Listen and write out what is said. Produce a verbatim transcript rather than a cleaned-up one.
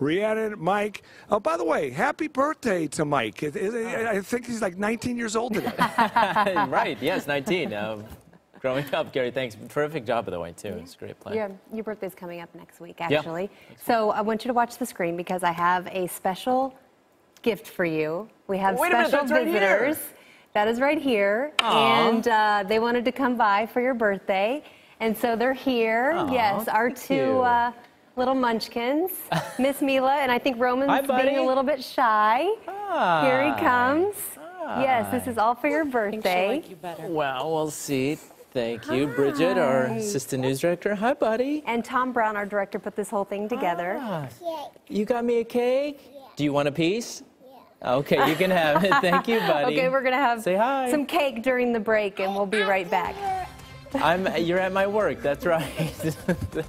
Rhiannon, Mike. Oh, by the way, happy birthday to Mike. I think he's like nineteen years old today. Right, yes, nineteen. Um, growing up, Gary, thanks. Terrific job, by the way, too. Yeah. It's a great plan. Yeah, your birthday's coming up next week, actually. Yeah. So I want you to watch the screen because I have a special gift for you. We have Wait special minute, visitors. Right that is right here. Aww. And uh, they wanted to come by for your birthday. And so they're here. Aww, yes, our two uh, little munchkins, Miss Mila, and I think Roman's Hi, being a little bit shy. Hi. Here he comes. Hi. Yes, this is all for your birthday. I think she'll like you better. Well, we'll see. Thank Hi. you, Bridget, our assistant news director. Hi, buddy. And Tom Brown, our director, put this whole thing together. Ah. You got me a cake? Yeah. Do you want a piece? Okay, you can have it. Thank you, buddy. Okay, we're gonna have Say hi. some cake during the break, and we'll be right back. I'm, you're at my work. That's right.